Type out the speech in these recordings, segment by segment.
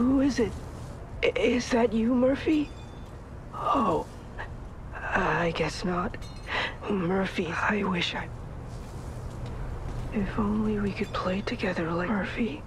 Who is it? Is that you, Murphy? Oh, I guess not. Murphy, I wish I... If only we could play together like Murphy.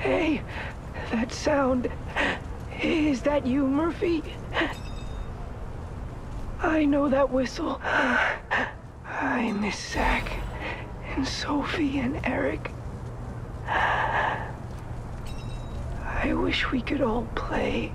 Hey, that sound. Is that you, Murphy? I know that whistle. I miss Zach and Sophie and Eric. I wish we could all play.